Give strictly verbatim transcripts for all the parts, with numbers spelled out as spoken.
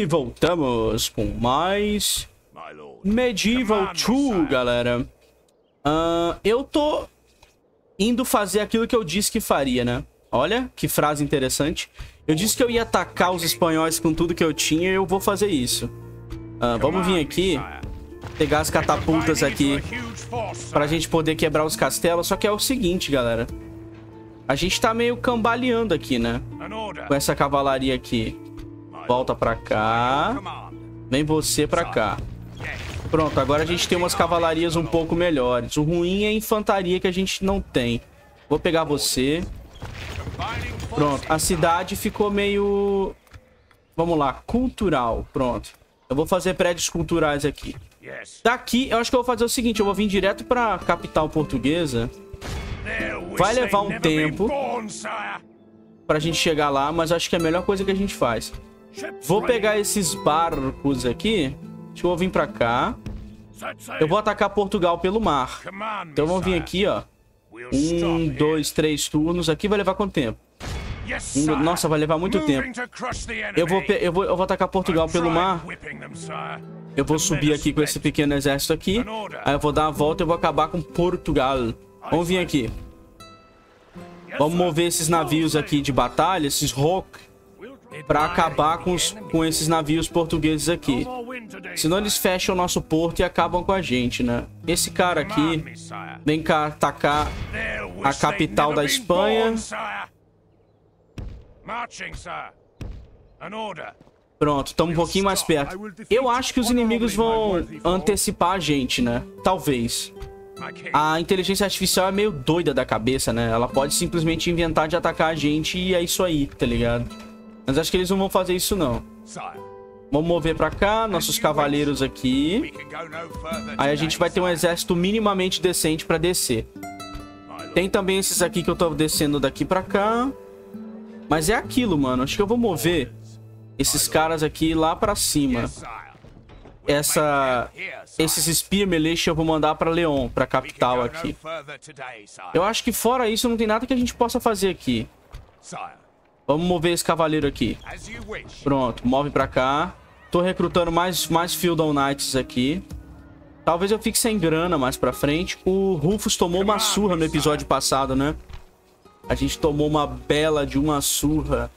E voltamos com mais Medieval dois, galera. Uh, eu tô indo fazer aquilo que eu disse que faria, né? Olha, que frase interessante. Eu disse que eu ia atacar os espanhóis com tudo que eu tinha e eu vou fazer isso. Uh, vamos vir aqui, pegar as catapultas aqui pra gente poder quebrar os castelos. Só que é o seguinte, galera. A gente tá meio cambaleando aqui, né? Com essa cavalaria aqui. Volta pra cá. Vem você pra cá. Pronto, agora a gente tem umas cavalarias um pouco melhores. O ruim é a infantaria que a gente não tem. Vou pegar você. Pronto, a cidade ficou meio... Vamos lá, cultural. Pronto. Eu vou fazer prédios culturais aqui. Daqui, eu acho que eu vou fazer o seguinte. Eu vou vir direto pra capital portuguesa. Vai levar um tempo pra gente chegar lá, mas acho que é a melhor coisa que a gente faz. Vou pegar esses barcos aqui. Deixa eu vir pra cá. Eu vou atacar Portugal pelo mar. Então vamos vir aqui, ó. Um, dois, três turnos. Aqui vai levar quanto tempo? Um, nossa, vai levar muito tempo. Eu vou, eu vou, eu vou atacar Portugal pelo mar. Eu vou subir aqui com esse pequeno exército aqui. Aí eu vou dar uma volta e eu vou acabar com Portugal. Vamos vir aqui. Vamos mover esses navios aqui de batalha, esses rock, pra acabar com, os, com esses navios portugueses aqui. Senão eles fecham o nosso porto e acabam com a gente, né? Esse cara aqui vem cá atacar a capital da Espanha. Pronto, estamos um pouquinho mais perto. Eu acho que os inimigos vão antecipar a gente, né? Talvez. A inteligência artificial é meio doida da cabeça, né? Ela pode simplesmente inventar de atacar a gente e é isso aí, tá ligado? Mas acho que eles não vão fazer isso, não. Vamos mover pra cá, nossos cavaleiros aqui. Aí a gente vai ter um exército minimamente decente pra descer. Tem também esses aqui que eu tô descendo daqui pra cá. Mas é aquilo, mano. Acho que eu vou mover esses caras aqui lá pra cima. Essa, esses Spear Militia eu vou mandar pra Leon, pra capital aqui. Eu acho que fora isso não tem nada que a gente possa fazer aqui. Vamos mover esse cavaleiro aqui. Pronto, move pra cá. Tô recrutando mais, mais Feudal Knights aqui. Talvez eu fique sem grana mais pra frente. O Rufus tomou uma surra no episódio passado, né? A gente tomou uma bela de uma surra.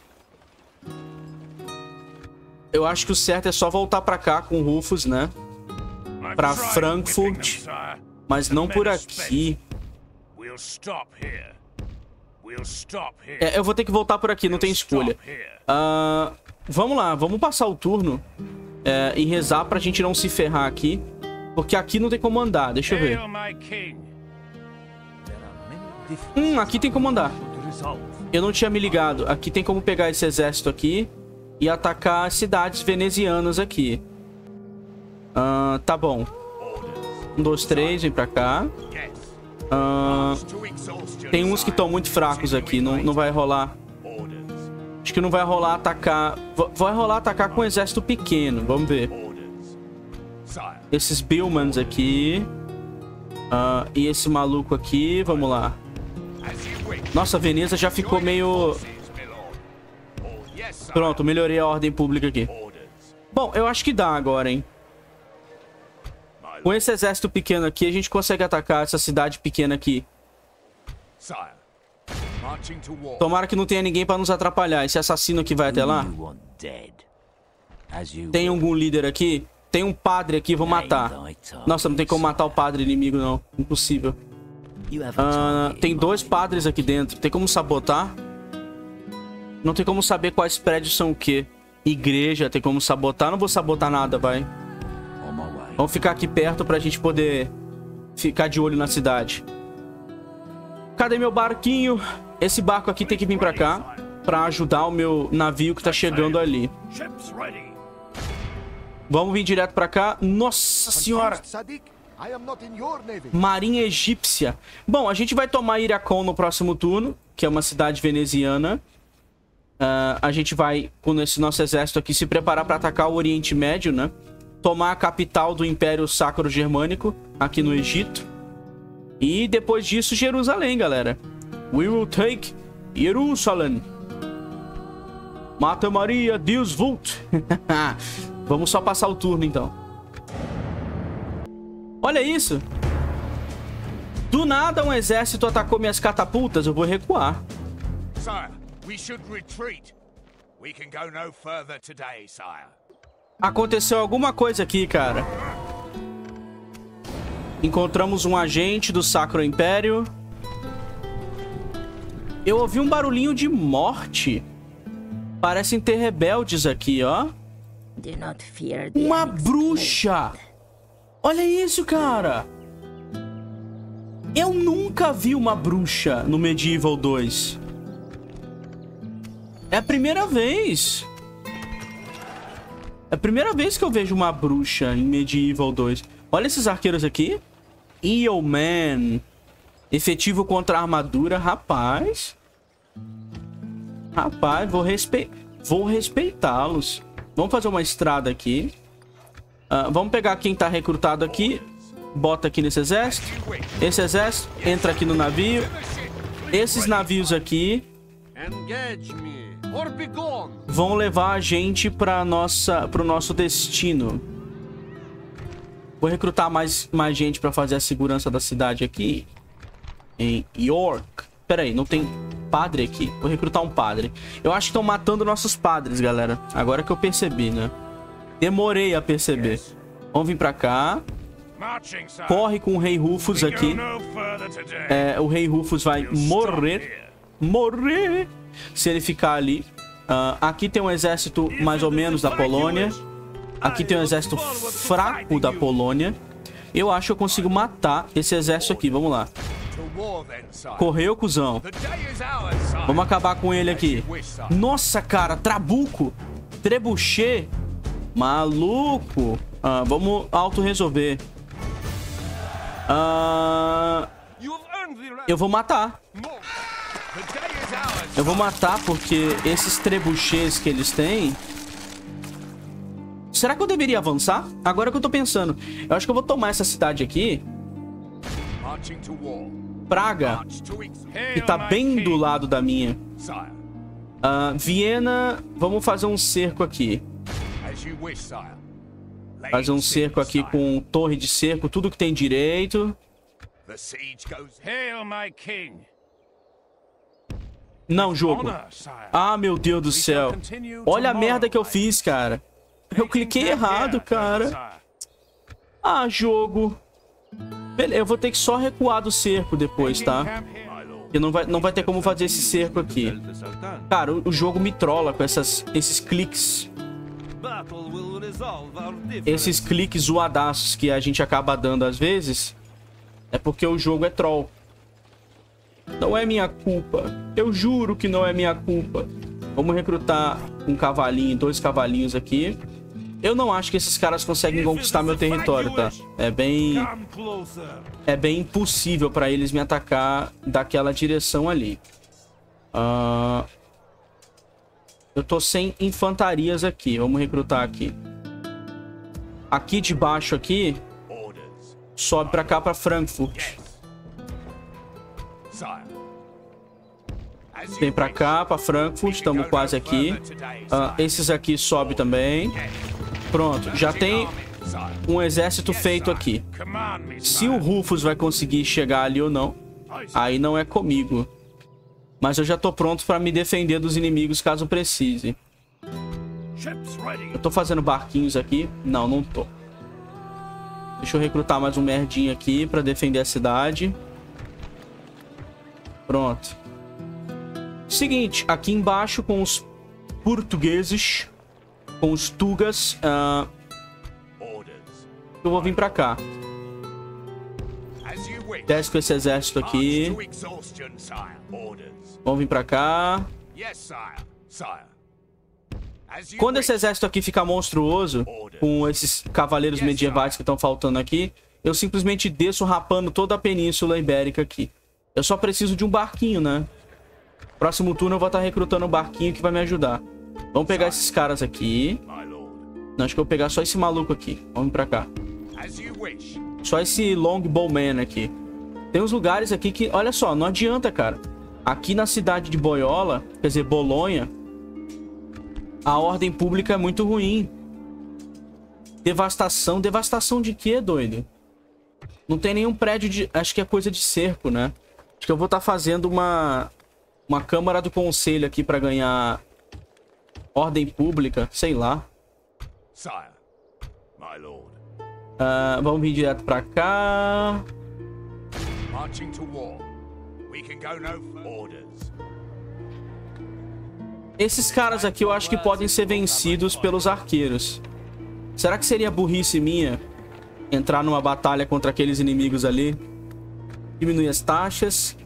Eu acho que o certo é só voltar pra cá com o Rufus, né? Pra Frankfurt. Mas não por aqui. É, eu vou ter que voltar por aqui, não tem escolha. Uh, vamos lá, vamos passar o turno. É, e rezar pra gente não se ferrar aqui. Porque aqui não tem como andar, deixa eu ver. Hum, aqui tem como andar. Eu não tinha me ligado. Aqui tem como pegar esse exército aqui. E atacar as cidades venezianas aqui. Uh, tá bom. Um, dois, três, vem pra cá. Uh, tem uns que estão muito fracos aqui. Não, não vai rolar. Acho que não vai rolar atacar. Vai rolar atacar com um exército pequeno. Vamos ver. Esses Billmans aqui. Uh, e esse maluco aqui. Vamos lá. Nossa, Veneza já ficou meio... Pronto, melhorei a ordem pública aqui. Bom, eu acho que dá agora, hein? Com esse exército pequeno aqui, a gente consegue atacar essa cidade pequena aqui. Tomara que não tenha ninguém pra nos atrapalhar. Esse assassino aqui vai até lá. Tem algum líder aqui? Tem um padre aqui, vou matar. Nossa, não tem como matar o padre inimigo, não. Impossível. Ah, tem dois padres aqui dentro. Tem como sabotar? Não tem como saber quais prédios são o quê. Igreja, tem como sabotar. Não vou sabotar nada, vai. Vamos ficar aqui perto pra gente poder ficar de olho na cidade. Cadê meu barquinho? Esse barco aqui tem que vir pra cá pra ajudar o meu navio que tá chegando ali. Vamos vir direto pra cá. Nossa senhora! Marinha egípcia. Bom, a gente vai tomar Iracon no próximo turno, que é uma cidade veneziana. Uh, a gente vai, com esse nosso exército aqui, se preparar para atacar o Oriente Médio, né? Tomar a capital do Império Sacro-Germânico, aqui no Egito. E depois disso, Jerusalém, galera. We will take Jerusalem. Mata Maria, Deus vult. Vamos só passar o turno, então. Olha isso. Do nada, um exército atacou minhas catapultas. Eu vou recuar. Aconteceu alguma coisa aqui, cara. Encontramos um agente do Sacro Império. Eu ouvi um barulhinho de morte. Parecem ter rebeldes aqui, ó. Uma bruxa! Olha isso, cara! Eu nunca vi uma bruxa no Medieval dois. É a primeira vez. É a primeira vez que eu vejo uma bruxa em Medieval dois. Olha esses arqueiros aqui. Yeoman. Efetivo contra armadura, rapaz. Rapaz, vou, respe... vou respeitá-los. Vamos fazer uma estrada aqui. Uh, vamos pegar quem tá recrutado aqui. Bota aqui nesse exército. Esse exército entra aqui no navio. Esses navios aqui vão levar a gente para nossa, pro nosso destino. Vou recrutar mais, mais gente para fazer a segurança da cidade aqui. Em York. Pera aí, não tem padre aqui. Vou recrutar um padre. Eu acho que estão matando nossos padres, galera. Agora que eu percebi, né? Demorei a perceber. Vamos vir pra cá. Corre com o rei Rufus aqui. É, o rei Rufus vai morrer. Morrer. Se ele ficar ali. Uh, aqui tem um exército mais ou menos da Polônia. Aqui tem um exército fraco da Polônia. Eu acho que eu consigo matar esse exército aqui. Vamos lá. Correu, cuzão. Vamos acabar com ele aqui. Nossa, cara, trabuco. Trebuchê. Maluco. Ah, vamos autorresolver. Ah, eu vou matar. Eu vou matar porque esses trebuchês que eles têm... Será que eu deveria avançar? Agora que eu tô pensando. Eu acho que eu vou tomar essa cidade aqui. Praga, que tá bem do lado da minha. uh, Viena, vamos fazer um cerco aqui. Fazer um cerco aqui com torre de cerco, tudo que tem direito. Não, jogo. Ah, meu Deus do céu. Olha a merda que eu fiz, cara. Eu cliquei errado, cara. Ah, jogo. Eu vou ter que só recuar do cerco depois, tá? Porque não vai, não vai ter como fazer esse cerco aqui. Cara, o, o jogo me trola com essas, esses cliques. Esses cliques zoadaços que a gente acaba dando às vezes. É porque o jogo é troll. Não é minha culpa. Eu juro que não é minha culpa. Vamos recrutar um cavalinho, dois cavalinhos aqui. Eu não acho que esses caras conseguem conquistar meu território, tá? É bem... É bem impossível pra eles me atacar daquela direção ali. Uh... Eu tô sem infantarias aqui. Vamos recrutar aqui. Aqui de baixo, aqui... Sobe pra cá, pra Frankfurt. Vem pra cá, pra Frankfurt. Estamos quase aqui. Uh, esses aqui sobe também. Pronto, já tem um exército feito aqui. Se o Rufus vai conseguir chegar ali ou não, aí não é comigo. Mas eu já tô pronto pra me defender dos inimigos caso precise. Eu tô fazendo barquinhos aqui? Não, não tô. Deixa eu recrutar mais um merdinho aqui pra defender a cidade. Pronto. Seguinte, aqui embaixo com os portugueses... Com os tugas, uh, eu vou vir pra cá. Desce com esse exército aqui. Vamos vir pra cá. Quando esse exército aqui ficar monstruoso, com esses cavaleiros medievais que estão faltando aqui, eu simplesmente desço rapando toda a Península Ibérica aqui. Eu só preciso de um barquinho, né? Próximo turno eu vou estar recrutando um barquinho que vai me ajudar. Vamos pegar esses caras aqui. Não, acho que eu vou pegar só esse maluco aqui. Vamos pra cá. Só esse Longbowman aqui. Tem uns lugares aqui que... Olha só, não adianta, cara. Aqui na cidade de Boiola, quer dizer, Bolonha, A ordem pública é muito ruim. Devastação. Devastação de quê, doido? Não tem nenhum prédio de... Acho que é coisa de cerco, né? Acho que eu vou estar fazendo uma... Uma Câmara do Conselho aqui pra ganhar... Ordem pública. Sei lá. Uh, vamos vir direto pra cá. Esses caras aqui eu acho que podem ser vencidos pelos arqueiros. Será que seria burrice minha entrar numa batalha contra aqueles inimigos ali? Diminuir as taxas.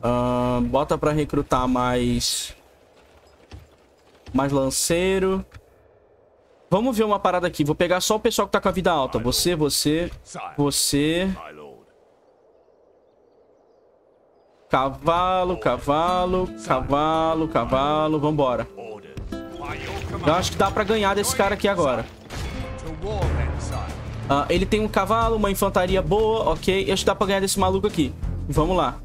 Uh, bota pra recrutar mais... Mais lanceiro. Vamos ver uma parada aqui. Vou pegar só o pessoal que tá com a vida alta. Você, você, você. Cavalo, cavalo, cavalo, cavalo. Vambora. Eu acho que dá pra ganhar desse cara aqui agora. Ah, ele tem um cavalo, uma infantaria boa, ok. Eu acho que dá pra ganhar desse maluco aqui. Vamos lá.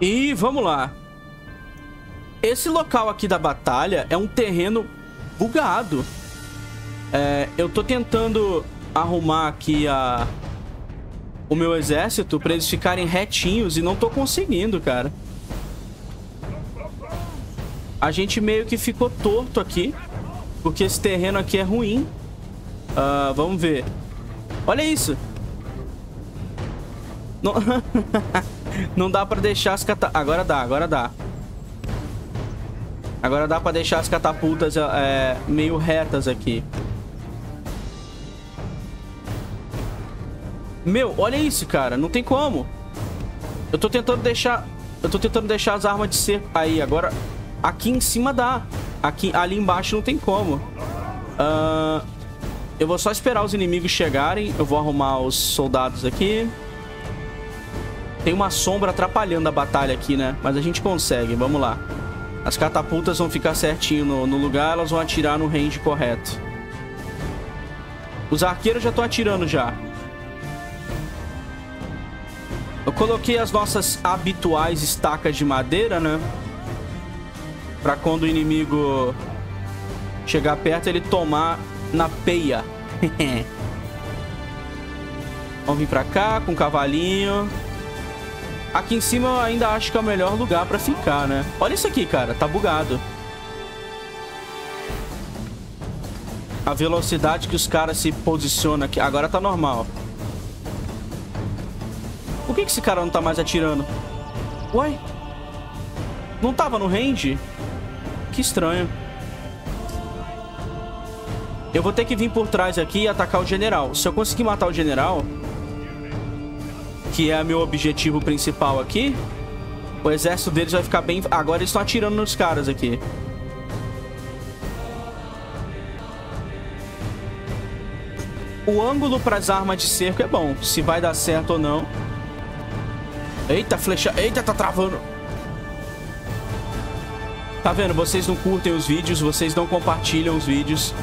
E vamos lá. Esse local aqui da batalha é um terreno bugado. É, eu tô tentando arrumar aqui a... o meu exército pra eles ficarem retinhos e não tô conseguindo, cara. A gente meio que ficou torto aqui, porque esse terreno aqui é ruim. Uh, vamos ver. Olha isso. Não... Não dá pra deixar as catapultas... Agora dá, agora dá. Agora dá pra deixar as catapultas é, meio retas aqui. Meu, olha isso, cara. Não tem como. Eu tô tentando deixar... Eu tô tentando deixar as armas de cerco... Aí, agora... Aqui em cima dá. Aqui, ali embaixo não tem como. Uh, eu vou só esperar os inimigos chegarem. Eu vou arrumar os soldados aqui. Tem uma sombra atrapalhando a batalha aqui, né? Mas a gente consegue, vamos lá. As catapultas vão ficar certinho no, no lugar. Elas vão atirar no range correto. Os arqueiros já estão atirando já. Eu coloquei as nossas habituais estacas de madeira, né? Pra quando o inimigo chegar perto, ele tomar na peia. Vamos vir pra cá com o cavalinho. Aqui em cima eu ainda acho que é o melhor lugar pra ficar, né? Olha isso aqui, cara. Tá bugado. A velocidade que os caras se posicionam aqui. Agora tá normal. Por que que esse cara não tá mais atirando? Uai? Não tava no range? Que estranho. Eu vou ter que vir por trás aqui e atacar o general. Se eu conseguir matar o general... Que é meu objetivo principal aqui. O exército deles vai ficar bem... Agora eles estão atirando nos caras aqui. O ângulo para as armas de cerco é bom. Se vai dar certo ou não. Eita, flecha... Eita, tá travando. Tá vendo? Vocês não curtem os vídeos. Vocês não compartilham os vídeos.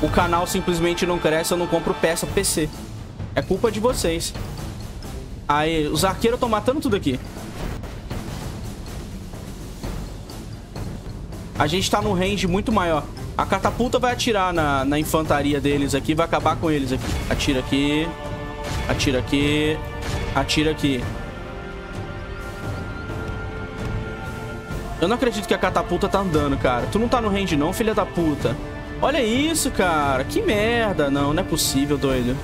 O canal simplesmente não cresce. Eu não compro peça pro P C. É culpa de vocês. Aí, os arqueiros estão matando tudo aqui. A gente tá num range muito maior. A catapulta vai atirar na, na infantaria deles aqui. Vai acabar com eles aqui. Atira aqui. Atira aqui. Atira aqui. Eu não acredito que a catapulta tá andando, cara. Tu não tá no range não, filha da puta. Olha isso, cara. Que merda. Não, não é possível, doido.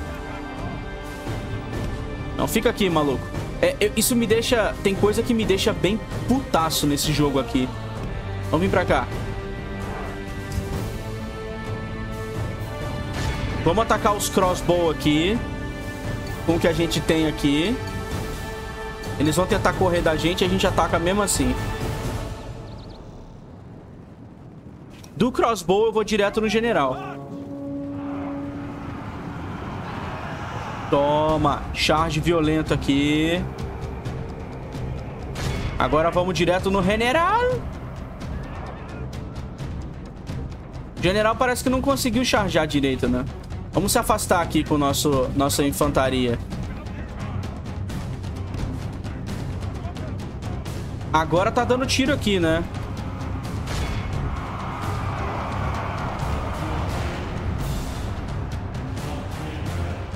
Não, fica aqui, maluco. É, eu, isso me deixa... Tem coisa que me deixa bem putaço nesse jogo aqui. Vamos vir pra cá. Vamos atacar os crossbow aqui. Com o que a gente tem aqui. Eles vão tentar correr da gente e a gente ataca mesmo assim. Do crossbow eu vou direto no general. Toma, charge violento aqui. Agora vamos direto no general. O general parece que não conseguiu charjar direito, né? Vamos se afastar aqui com o nosso, nossa infantaria. Agora tá dando tiro aqui, né?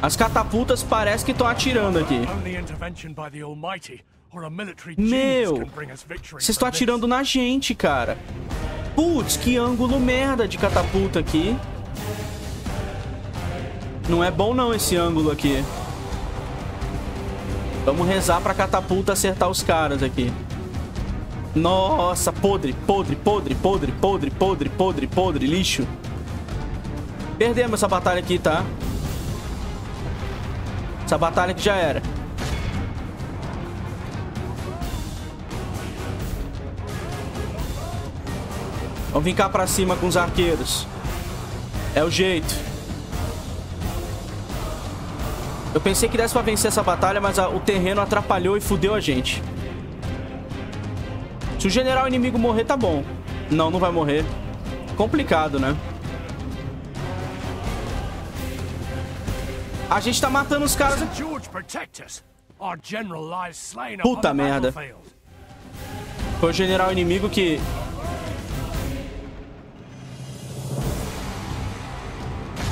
As catapultas parecem que estão atirando aqui. Meu, vocês estão atirando na gente, cara. Putz, que ângulo merda de catapulta aqui. Não é bom não esse ângulo aqui. Vamos rezar pra catapulta acertar os caras aqui. Nossa, podre, podre, podre, podre, podre, podre, podre, podre, lixo. Perdemos essa batalha aqui, tá? Essa batalha que já era. Vamos vir cá pra cima com os arqueiros. É o jeito. Eu pensei que desse pra vencer essa batalha, mas a, o terreno atrapalhou e fudeu a gente. Se o general inimigo morrer, tá bom. Não, não vai morrer. Complicado, né? A gente tá matando os caras. Puta merda. Foi o general inimigo que...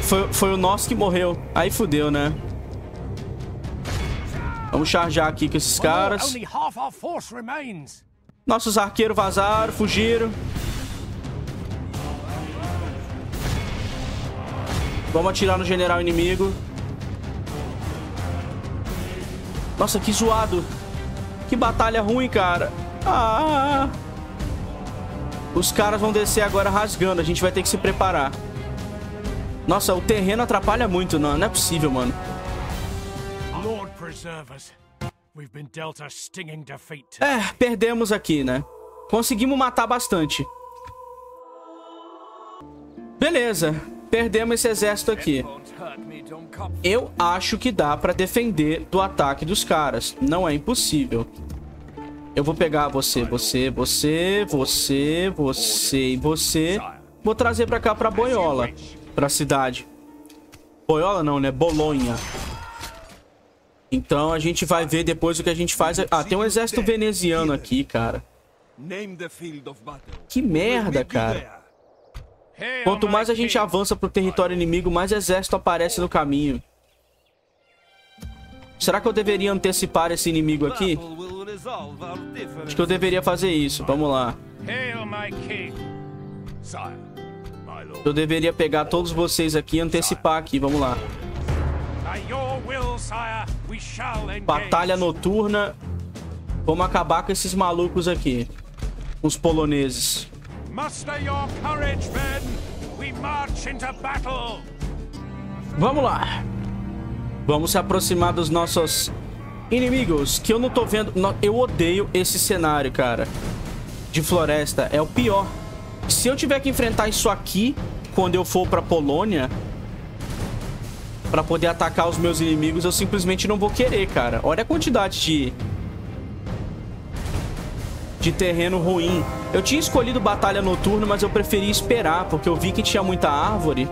Foi, foi o nosso que morreu. Aí fudeu, né? Vamos charjar aqui com esses caras. Nossos arqueiros vazaram, fugiram. Vamos atirar no general inimigo. Nossa, que zoado. Que batalha ruim, cara. Ah. Os caras vão descer agora rasgando. A gente vai ter que se preparar. Nossa, o terreno atrapalha muito. Não, não é possível, mano. É, perdemos aqui, né? Conseguimos matar bastante. Beleza, perdemos esse exército aqui. Eu acho que dá pra defender do ataque dos caras. Não é impossível. Eu vou pegar você, você, você, você, você e você. Vou trazer pra cá, pra Boiola. Pra cidade. Boiola não, né? Bolonha. Então a gente vai ver depois o que a gente faz. Ah, tem um exército veneziano aqui, cara. Que merda, cara. Quanto mais a gente avança pro território inimigo, mais exército aparece no caminho. Será que eu deveria antecipar esse inimigo aqui? Acho que eu deveria fazer isso. Vamos lá. Eu deveria pegar todos vocês aqui e antecipar aqui. Vamos lá. Batalha noturna. Vamos acabar com esses malucos aqui. Os poloneses. Vamos lá. Vamos se aproximar dos nossos inimigos. Que eu não tô vendo. Eu odeio esse cenário, cara. De floresta. É o pior. Se eu tiver que enfrentar isso aqui, quando eu for pra Polônia, pra poder atacar os meus inimigos, eu simplesmente não vou querer, cara. Olha a quantidade de... de terreno ruim. Eu tinha escolhido batalha noturna, mas eu preferi esperar, porque eu vi que tinha muita árvore.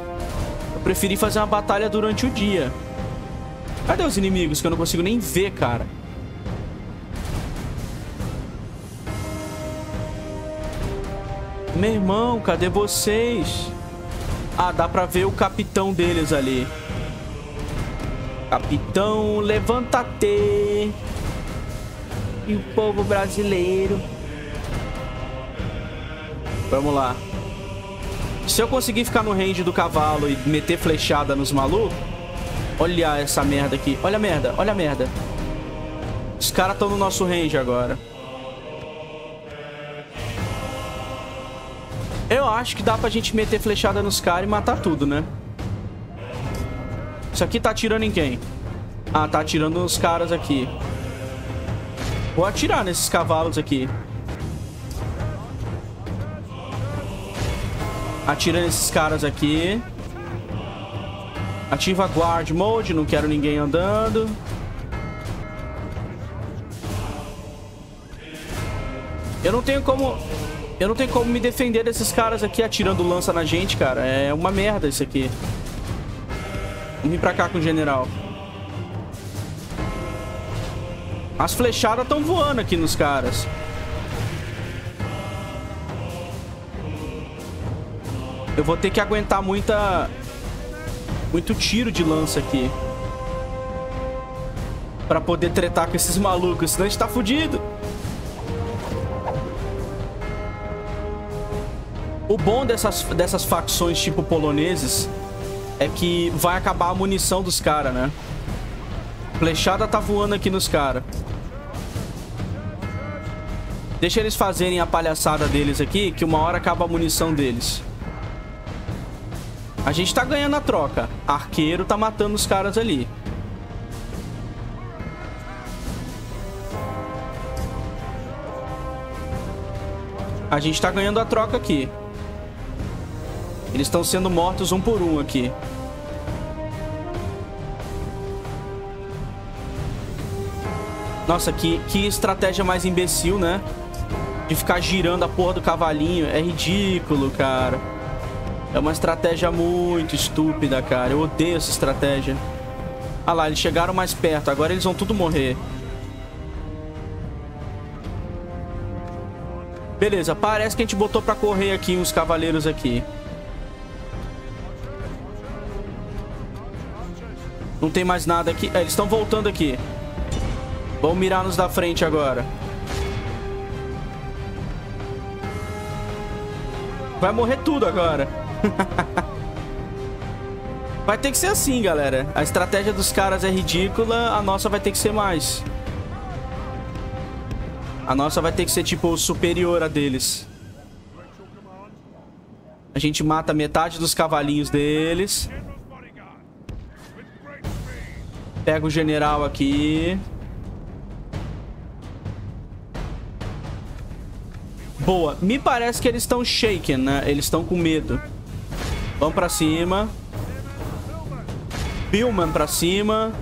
Eu preferi fazer uma batalha durante o dia. Cadê os inimigos que eu não consigo nem ver, cara? Meu irmão, cadê vocês? Ah, dá pra ver o capitão deles ali. Capitão, levanta-te. E o povo brasileiro. Vamos lá. Se eu conseguir ficar no range do cavalo e meter flechada nos malucos... Olha essa merda aqui. Olha a merda, olha a merda. Os caras estão no nosso range agora. Eu acho que dá pra gente meter flechada nos caras e matar tudo, né? Isso aqui tá atirando em quem? Ah, tá atirando nos caras aqui. Vou atirar nesses cavalos aqui. Atira nesses caras aqui. Ativa guard mode, não quero ninguém andando. Eu não tenho como... Eu não tenho como me defender desses caras aqui atirando lança na gente, cara. É uma merda isso aqui. Vamos vir pra cá com o general. As flechadas estão voando aqui nos caras. Eu vou ter que aguentar muita... muito tiro de lança aqui. Pra poder tretar com esses malucos, senão a gente tá fudido. O bom dessas, dessas facções tipo poloneses é que vai acabar a munição dos caras, né? Flechada tá voando aqui nos caras. Deixa eles fazerem a palhaçada deles aqui, que uma hora acaba a munição deles. A gente tá ganhando a troca. Arqueiro tá matando os caras ali. A gente tá ganhando a troca aqui. Eles estão sendo mortos um por um aqui. Nossa, que, que estratégia mais imbecil, né? De ficar girando a porra do cavalinho. É ridículo, cara. É uma estratégia muito estúpida, cara. Eu odeio essa estratégia. Ah lá, eles chegaram mais perto. Agora eles vão tudo morrer. Beleza, parece que a gente botou pra correr aqui uns cavaleiros aqui. Não tem mais nada aqui. É, eles estão voltando aqui. Vão mirar nos da frente agora. Vai morrer tudo agora. Vai ter que ser assim, galera. A estratégia dos caras é ridícula. A nossa vai ter que ser mais. A nossa vai ter que ser, tipo, superior a deles. A gente mata metade dos cavalinhos deles. Pega o general aqui. Boa. Me parece que eles estão shaken, né? Eles estão com medo. Vamos pra cima. Billman pra cima.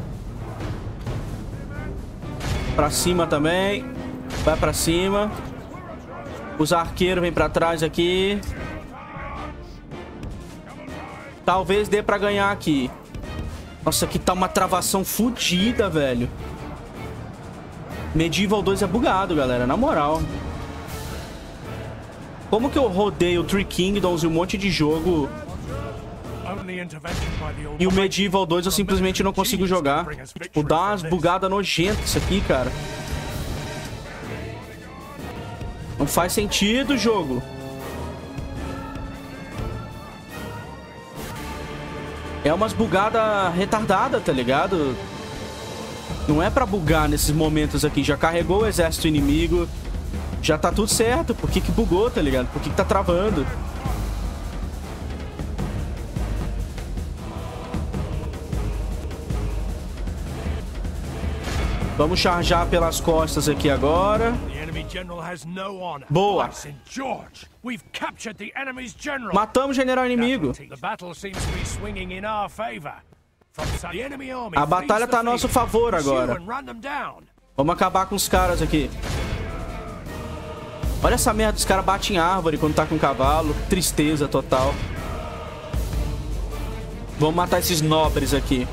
Pra cima também. Vai pra cima. Os arqueiros vêm pra trás aqui. Talvez dê pra ganhar aqui. Nossa, aqui tá uma travação fodida, velho. Medieval dois é bugado, galera. Na moral. Como que eu rodeio Three Kingdoms e um monte de jogo e o Medieval dois eu simplesmente não consigo jogar? Tipo, dá umas bugadas nojentas isso aqui, cara. Não faz sentido o jogo. É umas bugadas retardadas, tá ligado? Não é pra bugar nesses momentos aqui. Já carregou o exército inimigo. Já tá tudo certo. Por que que bugou, tá ligado? Por que que tá travando? Vamos charjar pelas costas aqui agora. Boa. Matamos o general inimigo. A batalha tá a nosso favor agora. Vamos acabar com os caras aqui. Olha essa merda, os caras batem em árvore quando tá com cavalo. Tristeza total. Vamos matar esses nobres aqui.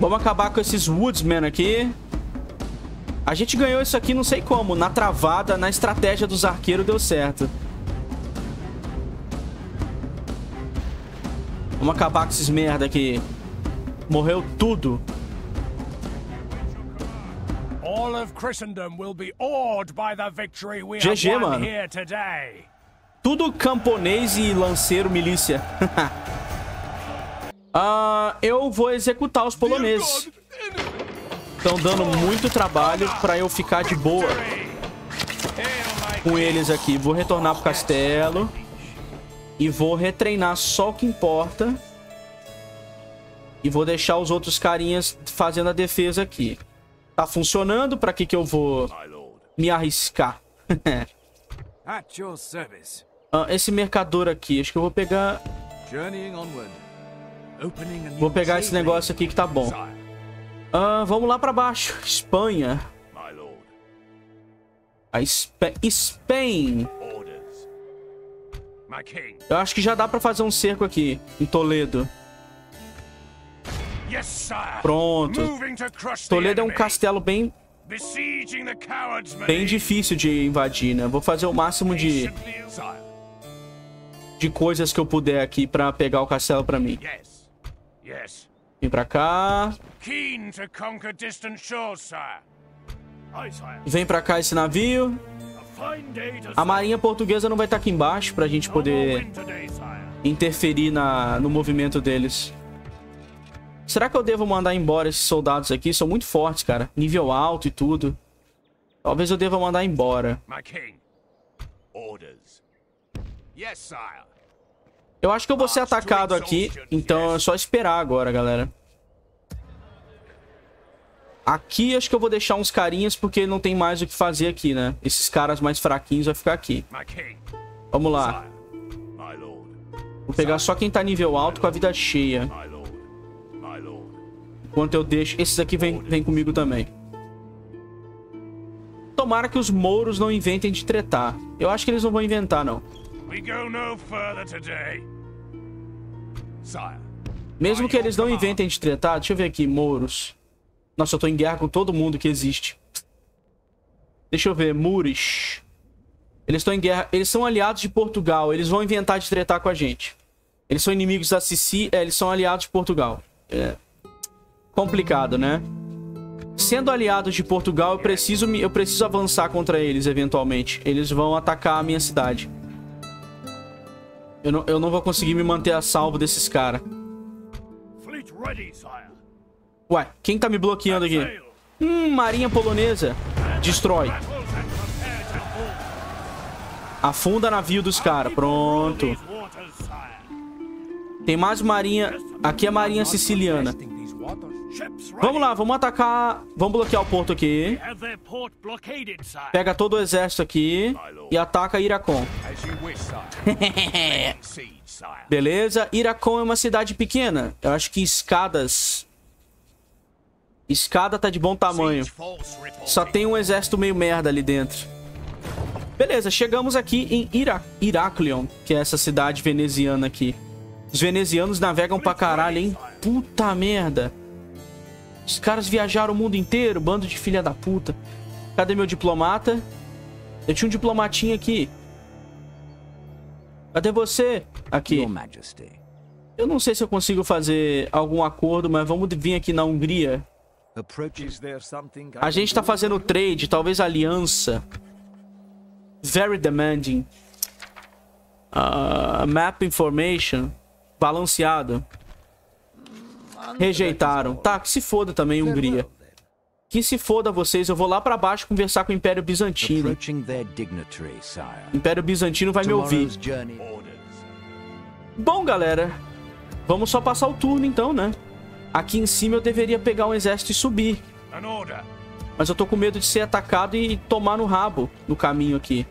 Vamos acabar com esses woodsmen aqui. A gente ganhou isso aqui não sei como. Na travada, na estratégia dos arqueiros deu certo. Vamos acabar com esses merda aqui. Morreu tudo. G G, mano. Tudo camponês e lanceiro milícia. uh, eu vou executar os poloneses. Estão dando muito trabalho pra eu ficar de boa com eles aqui. Vou retornar pro castelo. E vou retreinar só o que importa. E vou deixar os outros carinhas fazendo a defesa aqui. Tá funcionando? Pra que que eu vou me arriscar? ah, esse mercador aqui. Acho que eu vou pegar... Vou pegar esse negócio aqui que tá bom. Ah, vamos lá pra baixo. Espanha. A Espanha... Espanha. Eu acho que já dá pra fazer um cerco aqui, em Toledo. Pronto. Toledo é um castelo bem... bem difícil de invadir, né? Vou fazer o máximo de... de coisas que eu puder aqui pra pegar o castelo pra mim. Vem pra cá. Vem pra cá esse navio. A marinha portuguesa não vai estar aqui embaixo pra gente poder interferir na, no movimento deles. Será que eu devo mandar embora esses soldados aqui? São muito fortes, cara. Nível alto e tudo. Talvez eu deva mandar embora. Eu acho que eu vou ser atacado aqui. Então é só esperar agora, galera. Aqui acho que eu vou deixar uns carinhas, porque não tem mais o que fazer aqui, né? Esses caras mais fraquinhos vão ficar aqui. Vamos lá. Vou pegar só quem tá nível alto com a vida cheia. Enquanto eu deixo... esses aqui vem, vem comigo também. Tomara que os mouros não inventem de tretar. Eu acho que eles não vão inventar, não. Mesmo que eles não inventem de tretar... deixa eu ver aqui, mouros. Nossa, eu tô em guerra com todo mundo que existe. Deixa eu ver, mures. Eles estão em guerra... eles são aliados de Portugal. Eles vão inventar de tretar com a gente. Eles são inimigos da Sicília. É, eles são aliados de Portugal. É... complicado, né? Sendo aliados de Portugal, eu preciso, me, eu preciso avançar contra eles, eventualmente. Eles vão atacar a minha cidade. Eu não, eu não vou conseguir me manter a salvo desses caras. Ué, quem tá me bloqueando aqui? Hum, marinha polonesa. Destrói. Afunda navio dos caras. Pronto. Tem mais marinha. Aqui é a marinha siciliana. Vamos lá, vamos atacar. Vamos bloquear o porto aqui. Pega todo o exército aqui e ataca Iracon. Beleza, Iracon é uma cidade pequena. Eu acho que escadas... escada tá de bom tamanho. Só tem um exército meio merda ali dentro. Beleza, chegamos aqui em Ira... Heraklion, que é essa cidade veneziana aqui. Os venezianos navegam pra caralho, hein? Puta merda. Os caras viajaram o mundo inteiro, bando de filha da puta. Cadê meu diplomata? Eu tinha um diplomatinho aqui. Cadê você? Aqui. Eu não sei se eu consigo fazer algum acordo, mas vamos vir aqui na Hungria. A gente tá fazendo trade, talvez aliança. Very demanding. Uh, map information. Balanceado. Rejeitaram. Tá, que se foda também, Hungria. Que se foda vocês, eu vou lá pra baixo conversar com o Império Bizantino. O Império Bizantino vai me ouvir. Bom, galera, vamos só passar o turno então, né? Aqui em cima eu deveria pegar um exército e subir. Mas eu tô com medo de ser atacado e tomar no rabo no caminho aqui.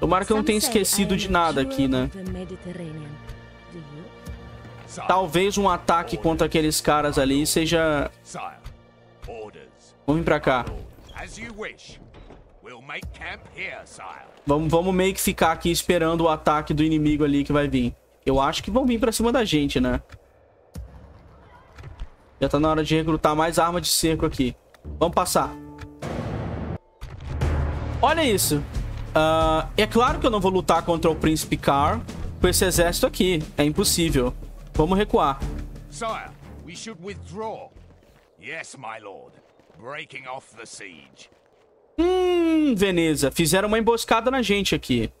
Tomara que eu não tenha esquecido de nada aqui, né? Talvez um ataque contra aqueles caras ali seja... vamos vir pra cá. Vamos, vamos meio que ficar aqui esperando o ataque do inimigo ali que vai vir. Eu acho que vão vir pra cima da gente, né? Já tá na hora de recrutar mais arma de cerco aqui. Vamos passar. Olha isso. Uh, é claro que eu não vou lutar contra o príncipe Karl com esse exército aqui. É impossível. Vamos recuar. Sire, we should withdraw. Yes, my lord. Breaking off the siege. Hum, Veneza, fizeram uma emboscada na gente aqui.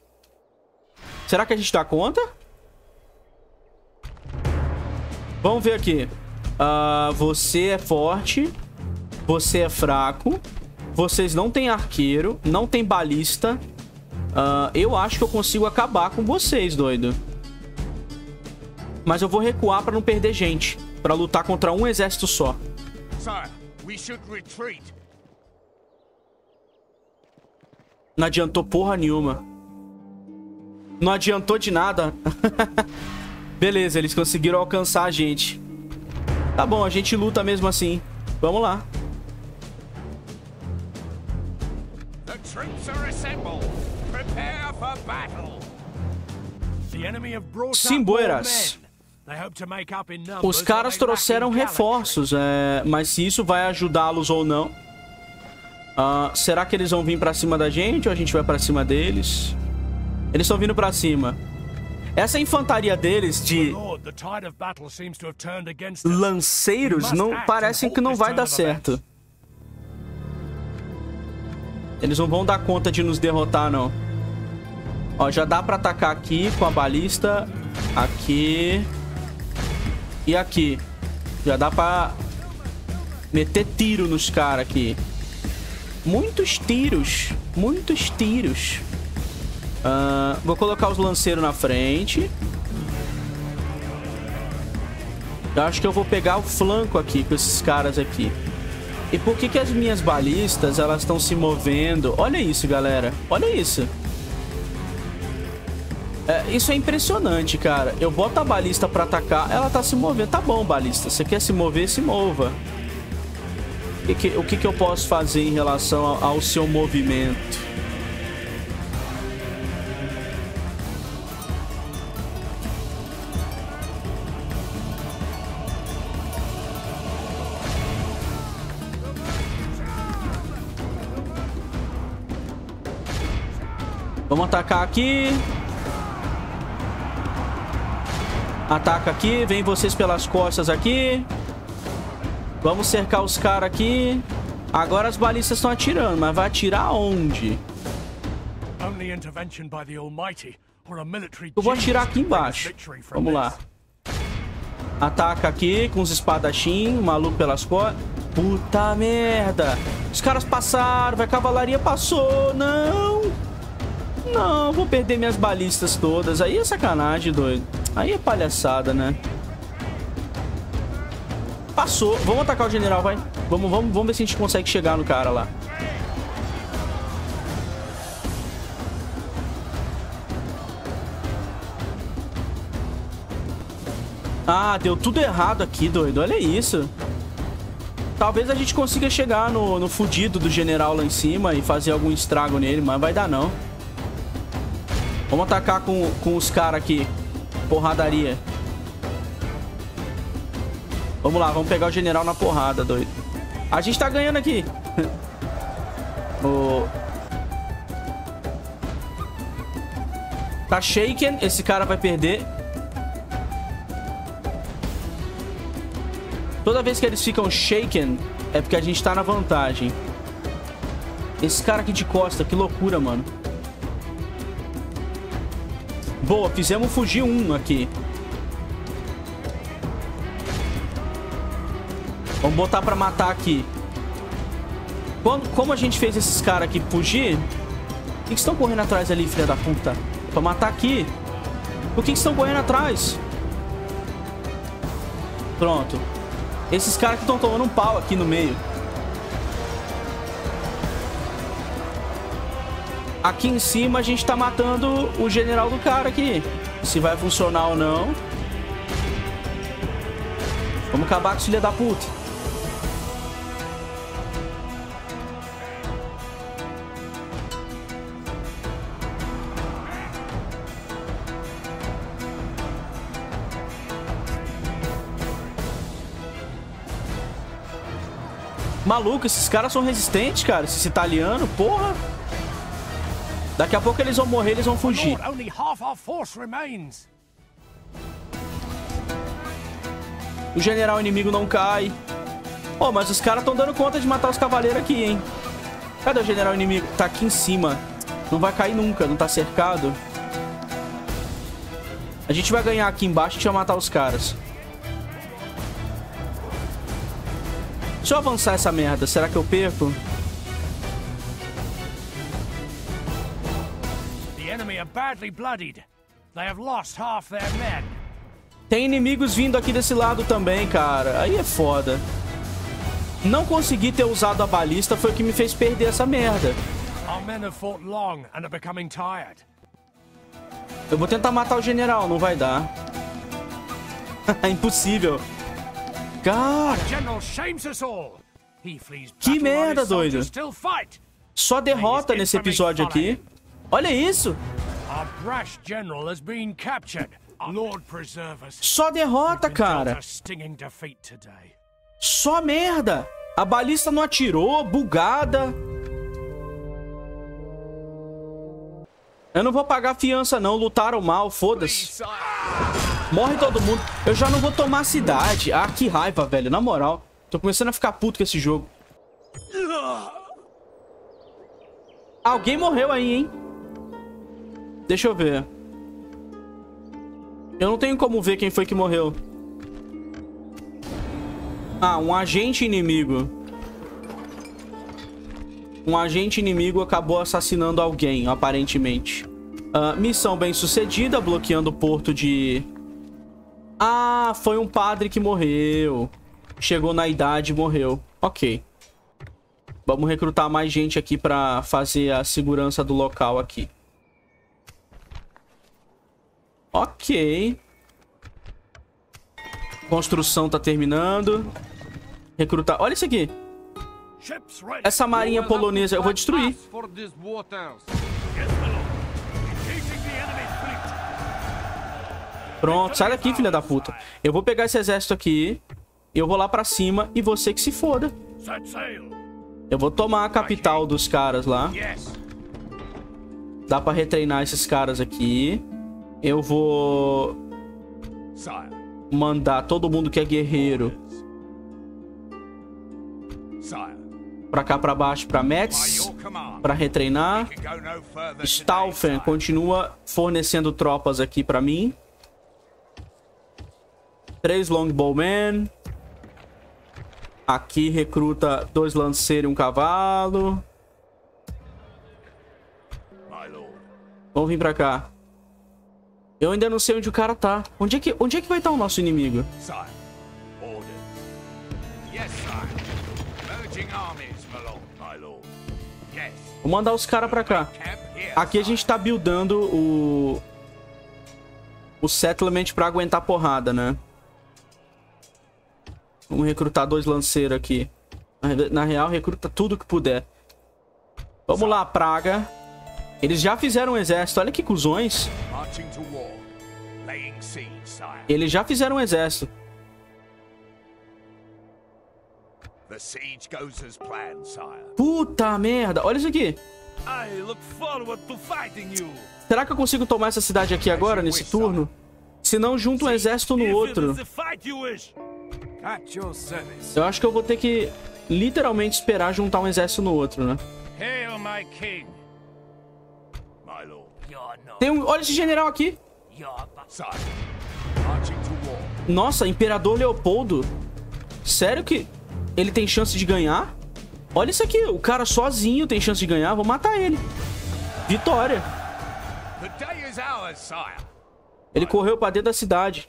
Será que a gente dá conta? Vamos ver aqui. Uh, você é forte. Você é fraco. Vocês não tem arqueiro. Não tem balista. Uh, eu acho que eu consigo acabar com vocês, doido. Mas eu vou recuar pra não perder gente. Pra lutar contra um exército só. Não adiantou porra nenhuma. Não adiantou de nada. Beleza, eles conseguiram alcançar a gente. Tá bom, a gente luta mesmo assim. Vamos lá. Simboeiras. Os caras trouxeram reforços, é, mas se isso vai ajudá-los ou não. Uh, será que eles vão vir pra cima da gente ou a gente vai pra cima deles? Eles estão vindo pra cima. Essa infantaria deles de lanceiros não, parece que não vai dar certo. Eles não vão dar conta de nos derrotar, não. Ó, já dá pra atacar aqui com a balista. Aqui. E aqui. Já dá pra meter tiro nos caras aqui. Muitos tiros. Muitos tiros. Uh, vou colocar os lanceiros na frente. Eu acho que eu vou pegar o flanco aqui com esses caras aqui. E por que que as minhas balistas, elas estão se movendo? Olha isso, galera. Olha isso. É, isso é impressionante, cara. Eu boto a balista pra atacar, ela tá se movendo. Tá bom, balista. Você quer se mover, se mova. E que, o que que eu posso fazer em relação ao, ao seu movimento? Vamos atacar aqui. Ataca aqui. Vem vocês pelas costas aqui. Vamos cercar os caras aqui. Agora as balistas estão atirando, mas vai atirar onde? Eu vou atirar aqui embaixo. Vamos lá. Ataca aqui com os espadachim. Maluco pelas costas. Puta merda. Os caras passaram. A cavalaria passou. Não. Não, vou perder minhas balistas todas. Aí é sacanagem, doido. Aí é palhaçada, né? Passou. Vamos atacar o general, vai. Vamos, vamos, vamos ver se a gente consegue chegar no cara lá. Ah, deu tudo errado aqui, doido. Olha isso. Talvez a gente consiga chegar no, no fudido do general lá em cima e fazer algum estrago nele, mas vai dar não. Vamos atacar com, com os caras aqui. Porradaria. Vamos lá, vamos pegar o general na porrada, doido. A gente tá ganhando aqui. Oh. Tá shaken. Esse cara vai perder. Toda vez que eles ficam shaken, é porque a gente tá na vantagem. Esse cara aqui de costa, que loucura, mano. Boa, fizemos fugir um aqui. Vamos botar pra matar aqui. Quando, como a gente fez esses caras aqui fugir... Por que que estão correndo atrás ali, filha da puta? Pra matar aqui. Por que que estão correndo atrás? Pronto. Esses caras que estão tomando um pau aqui no meio. Aqui em cima a gente tá matando o general do cara aqui. Se vai funcionar ou não. Vamos acabar com esse filho da puta. Maluco, esses caras são resistentes, cara. Esses italianos, porra. Daqui a pouco eles vão morrer, eles vão fugir. O general inimigo não cai. Oh, mas os caras estão dando conta de matar os cavaleiros aqui, hein? Cadê o general inimigo? Tá aqui em cima. Não vai cair nunca, não tá cercado. A gente vai ganhar aqui embaixo e a gente vai matar os caras. Deixa eu avançar essa merda. Será que eu perco? Tem inimigos vindo aqui desse lado também, cara. Aí é foda. Não consegui ter usado a balista foi o que me fez perder essa merda. Eu vou tentar matar o general, não vai dar. É impossível. Cara, que merda, doido. Só derrota nesse episódio aqui. Olha isso. Só derrota, cara. Só merda. A balista não atirou, bugada. Eu não vou pagar fiança, não. Lutaram mal, foda-se. Morre todo mundo. Eu já não vou tomar a cidade. Ah, que raiva, velho. Na moral, tô começando a ficar puto com esse jogo. Alguém morreu aí, hein? Deixa eu ver. Eu não tenho como ver quem foi que morreu. Ah, um agente inimigo. Um agente inimigo acabou assassinando alguém, aparentemente. Uh, missão bem sucedida, bloqueando o porto de... Ah, foi um padre que morreu. Chegou na idade e morreu. Ok. Vamos recrutar mais gente aqui pra fazer a segurança do local aqui. Ok. Construção tá terminando. Recrutar... Olha isso aqui. Essa marinha polonesa eu vou destruir. Pronto, sai daqui, filha da puta. Eu vou pegar esse exército aqui. Eu vou lá pra cima e você que se foda. Eu vou tomar a capital dos caras lá. Dá pra retreinar esses caras aqui. Eu vou mandar todo mundo que é guerreiro pra cá, pra baixo, pra Metz, pra retreinar. Staufen continua fornecendo tropas aqui pra mim. Três Longbowmen. Aqui recruta dois lanceiros e um cavalo. Vamos vir pra cá. Eu ainda não sei onde o cara tá. Onde é que, onde é que vai estar o nosso inimigo? Vou mandar os caras pra cá. Aqui a gente tá buildando o... o settlement pra aguentar porrada, né? Vamos recrutar dois lanceiros aqui. Na real, recruta tudo que puder. Vamos lá, Praga. Eles já fizeram um exército. Olha que cuzões. Eles já fizeram um exército. Puta merda, olha isso aqui. Será que eu consigo tomar essa cidade aqui agora, nesse turno? Se não, junto um exército no outro. Eu acho que eu vou ter que literalmente esperar juntar um exército no outro, né? Tem um... Olha esse general aqui. Nossa, Imperador Leopoldo. Sério que... Ele tem chance de ganhar? Olha isso aqui, o cara sozinho tem chance de ganhar. Vou matar ele. Vitória. Ele correu pra dentro da cidade.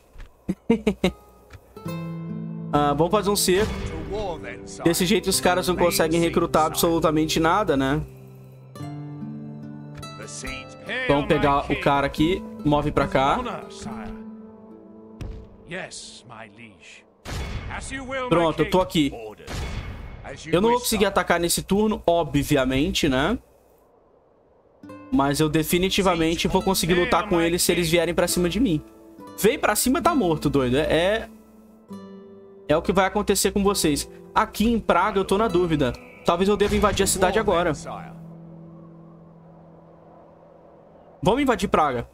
ah, vamos fazer um cerco. Desse jeito os caras não conseguem recrutar absolutamente nada, né? Vamos pegar o cara aqui. Move pra cá. Pronto, eu tô aqui. Eu não vou conseguir atacar nesse turno, obviamente, né? Mas eu definitivamente vou conseguir lutar com eles se eles vierem pra cima de mim. Vem pra cima, tá morto, doido. É... é o que vai acontecer com vocês. Aqui em Praga eu tô na dúvida. Talvez eu deva invadir a cidade agora. Vamos invadir Praga.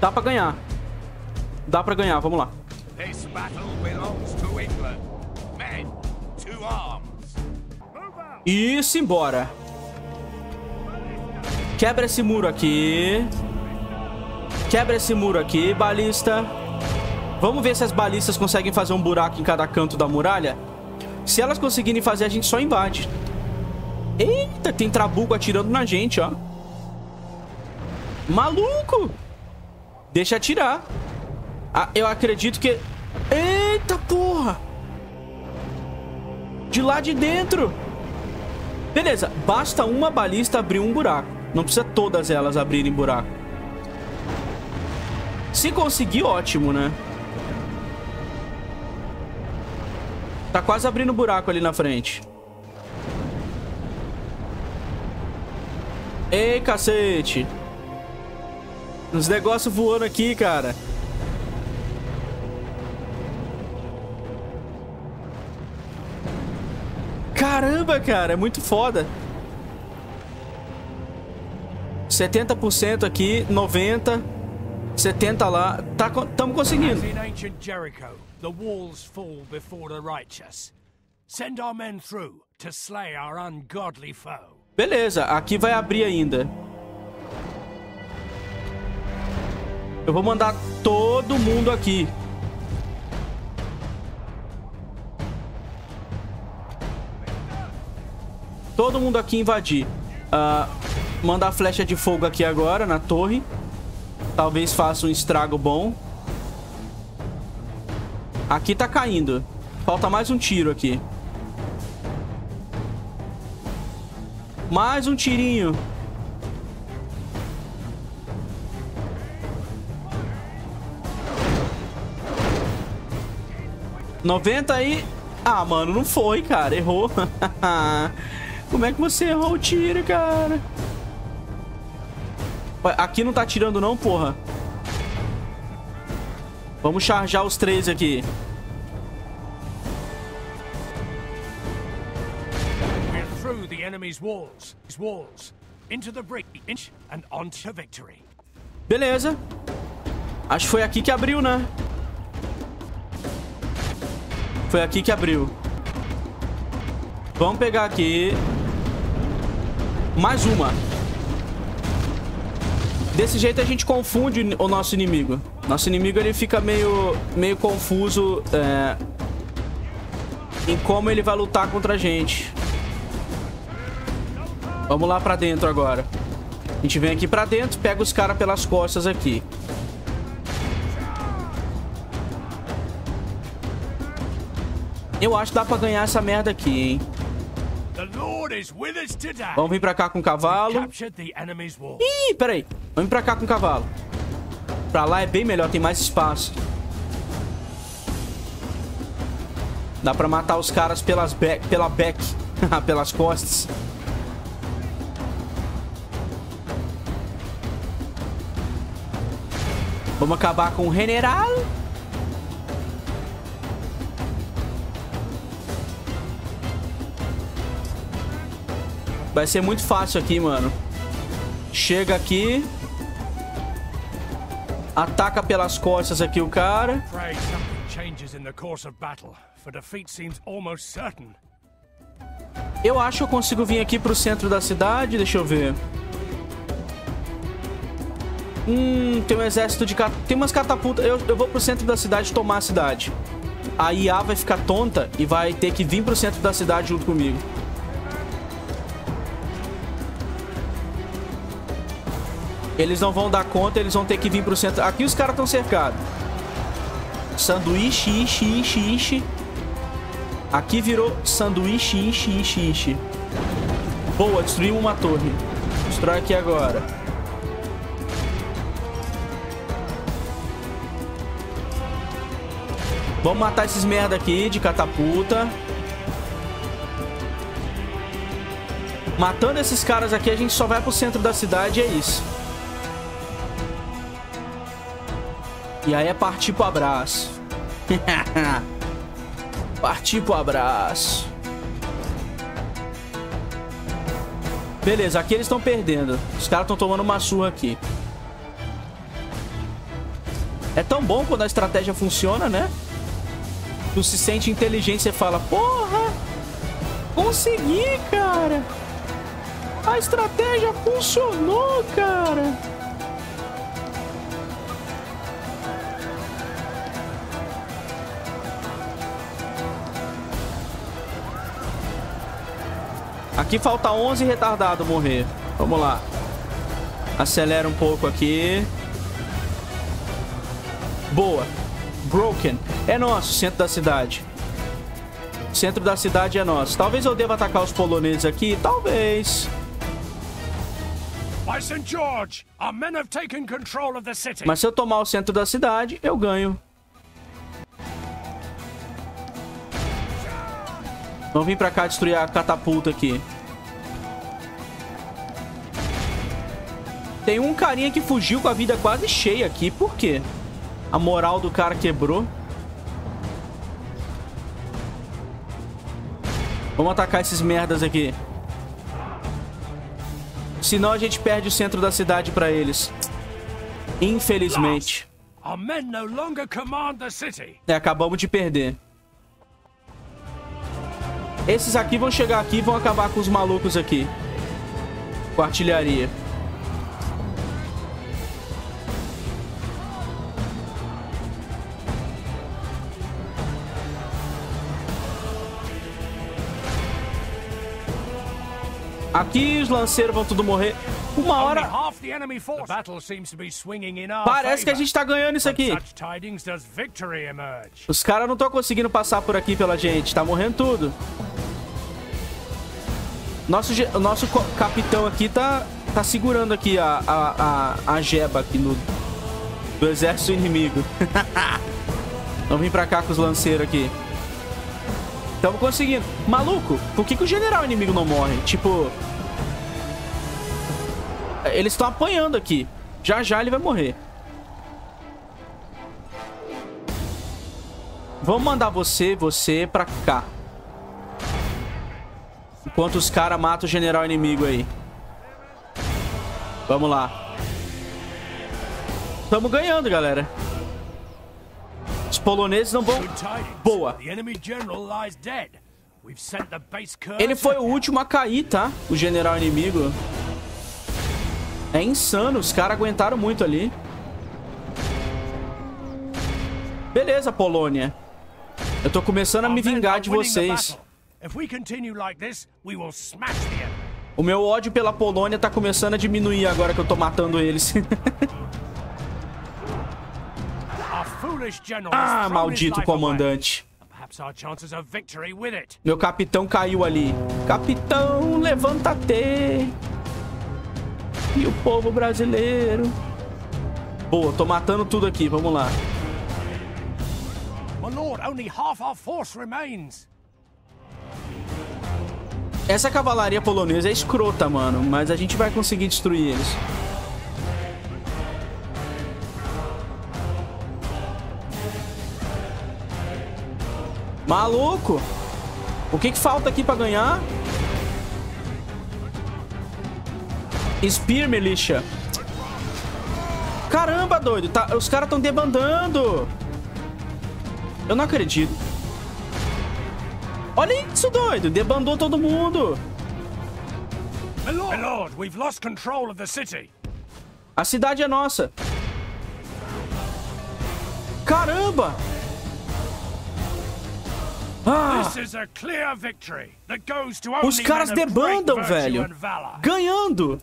Dá pra ganhar. Dá pra ganhar, vamos lá. Isso, embora. Quebra esse muro aqui. Quebra esse muro aqui, balista. Vamos ver se as balistas conseguem fazer um buraco em cada canto da muralha. Se elas conseguirem fazer, a gente só invade. Eita, tem trabuco atirando na gente, ó. Maluco! Deixa atirar. Ah, eu acredito que... Eita porra! De lá de dentro. Beleza, basta uma balista abrir um buraco. Não precisa todas elas abrirem buraco. Se conseguir, ótimo, né? Tá quase abrindo buraco ali na frente. Ei, cacete. Uns negócios voando aqui, cara. Caramba, cara, é muito foda. setenta por cento aqui, noventa por cento, setenta por cento lá. Tá, estamos conseguindo. Beleza, aqui vai abrir ainda. Eu vou mandar todo mundo aqui. Todo mundo aqui invadir. Ah, mandar a flecha de fogo aqui agora na torre. Talvez faça um estrago bom. Aqui tá caindo. Falta mais um tiro aqui. Mais um tirinho. noventa e... Ah, mano, não foi, cara. Errou. Como é que você errou o tiro, cara? Aqui não tá atirando não, porra. Vamos charjar os três aqui. Beleza. Acho que foi aqui que abriu, né? Foi aqui que abriu. Vamos pegar aqui. Mais uma. Desse jeito a gente confunde o nosso inimigo. Nosso inimigo ele fica meio, meio confuso é, em como ele vai lutar contra a gente. Vamos lá pra dentro agora. A gente vem aqui pra dentro, pega os caras pelas costas aqui. Eu acho que dá pra ganhar essa merda aqui, hein? Vamos vir pra cá com o cavalo. Ih, peraí. Vamos vir pra cá com o cavalo. Pra lá é bem melhor, tem mais espaço. Dá pra matar os caras pelas back, pela back. Pelas costas. Vamos acabar com o general. Vai ser muito fácil aqui, mano. Chega aqui. Ataca pelas costas aqui o cara. Eu acho que eu consigo vir aqui pro centro da cidade. Deixa eu ver. Hum, tem um exército de... Cat... Tem umas catapultas. Eu, eu vou pro centro da cidade tomar a cidade. A I A vai ficar tonta e vai ter que vir pro centro da cidade junto comigo. Eles não vão dar conta, eles vão ter que vir pro centro. Aqui os caras estão cercados. Sanduíche, ishi, ishi, ishi. Aqui virou sanduíche, ishi, ishi, ishi. Boa, destruímos uma torre. Destrói aqui agora. Vamos matar esses merda aqui de catapulta. Matando esses caras aqui, a gente só vai pro centro da cidade e é isso. E aí é partir pro abraço. Partir pro abraço. Beleza, aqui eles estão perdendo. Os caras estão tomando uma surra aqui. É tão bom quando a estratégia funciona, né? Tu se sente inteligente e fala, porra, consegui, cara. A estratégia funcionou, cara. Aqui falta onze retardado morrer. Vamos lá. Acelera um pouco aqui. Boa. Broken. É nosso, centro da cidade. Centro da cidade é nosso. Talvez eu deva atacar os poloneses aqui. Talvez. Mas se eu tomar o centro da cidade, eu ganho. Vamos vir pra cá destruir a catapulta aqui. Tem um carinha que fugiu com a vida quase cheia aqui. Por quê? A moral do cara quebrou. Vamos atacar esses merdas aqui. Senão a gente perde o centro da cidade pra eles. Infelizmente. É, acabamos de perder. Esses aqui vão chegar aqui e vão acabar com os malucos aqui. Com artilharia. Aqui os lanceiros vão tudo morrer. Uma hora... Parece que a gente tá ganhando isso aqui. Os caras não estão conseguindo passar por aqui pela gente. Tá morrendo tudo. Nosso, nosso capitão aqui tá, tá segurando aqui a, a, a, a jeba aqui no, do exército inimigo. Vamos vir pra cá com os lanceiros aqui. Estamos conseguindo. Maluco, por que que o general inimigo não morre? Tipo... Eles estão apanhando aqui. Já já ele vai morrer. Vamos mandar você, você pra cá. Enquanto os caras matam o general inimigo aí. Vamos lá. Estamos ganhando, galera. Os poloneses não vão... Boa. Ele foi o último a cair, tá? O general inimigo. É insano. Os caras aguentaram muito ali. Beleza, Polônia. Eu tô começando a me vingar de vocês. O meu ódio pela Polônia tá começando a diminuir agora que eu tô matando eles. Ah, maldito comandante. Meu capitão caiu ali. Capitão, levanta-te. E o povo brasileiro. Boa, tô matando tudo aqui, vamos lá. Essa cavalaria polonesa é escrota, mano. Mas a gente vai conseguir destruir eles. Maluco! O que que falta aqui pra ganhar? Spear Militia. Caramba, doido. Tá, os caras estão debandando. Eu não acredito. Olha isso, doido. Debandou todo mundo. A cidade é nossa. Caramba! Ah, os caras debandam, velho. Ganhando.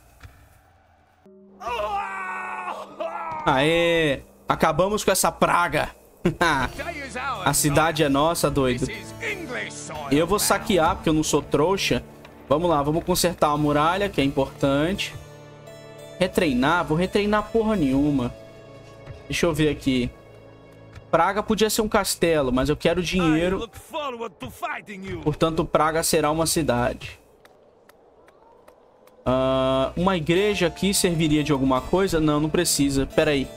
Aê, acabamos com essa praga. A cidade é nossa, doido. Eu vou saquear, porque eu não sou trouxa. Vamos lá, vamos consertar a muralha, que é importante. Retreinar? Vou retreinar porra nenhuma. Deixa eu ver aqui. Praga podia ser um castelo, mas eu quero dinheiro. Portanto, Praga será uma cidade. Uh, uma igreja aqui serviria de alguma coisa? Não, não precisa. Pera aí.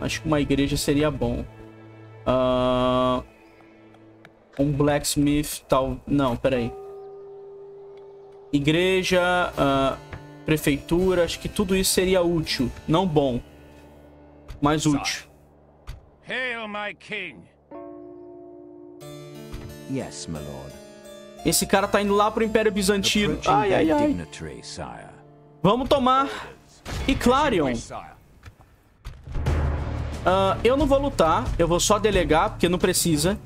Acho que uma igreja seria bom. Uh, um blacksmith, tal... Não, pera aí. Igreja, uh, prefeitura, acho que tudo isso seria útil. Não bom. Mais útil. Hail my king. Yes, my lord. Esse cara tá indo lá pro Império Bizantino. Ai, ai, ai. Vamos tomar Heraklion. Uh, eu não vou lutar. Eu vou só delegar, porque não precisa.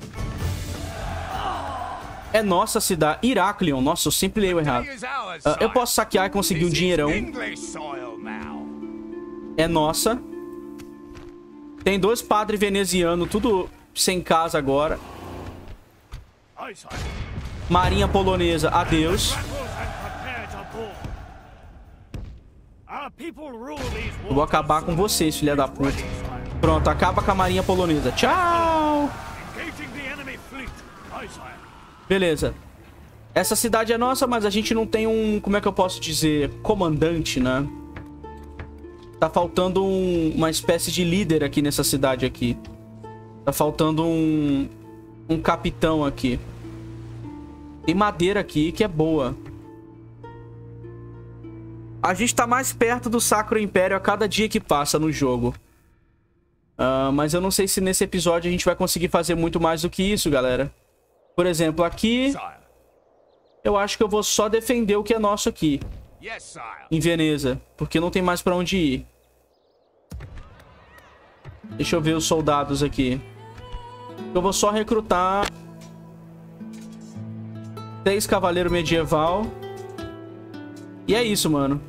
É nossa cidade. Heraklion. Nossa, eu sempre leio errado. Uh, eu posso saquear e conseguir um dinheirão. É nossa. Tem dois padres venezianos, tudo sem casa agora. Marinha polonesa, adeus. Eu vou acabar com vocês, filha da puta. Pronto, acaba com a marinha polonesa. Tchau! Beleza. Essa cidade é nossa, mas a gente não tem um... Como é que eu posso dizer? Comandante, né? Tá faltando um, uma espécie de líder aqui nessa cidade aqui. Tá faltando um... Um capitão aqui. Tem madeira aqui que é boa. A gente tá mais perto do Sacro Império a cada dia que passa no jogo. Uh, mas eu não sei se nesse episódio a gente vai conseguir fazer muito mais do que isso, galera. Por exemplo, aqui... Eu acho que eu vou só defender o que é nosso aqui. Em Veneza. Porque não tem mais pra onde ir. Deixa eu ver os soldados aqui. Eu vou só recrutar... Três cavaleiros medieval. E é isso, mano.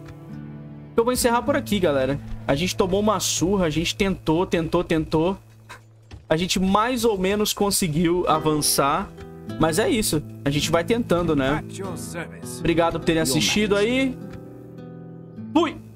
Eu vou encerrar por aqui, galera. A gente tomou uma surra, a gente tentou, tentou, tentou. A gente mais ou menos conseguiu avançar. Mas é isso. A gente vai tentando, né? Obrigado por terem assistido aí. Fui!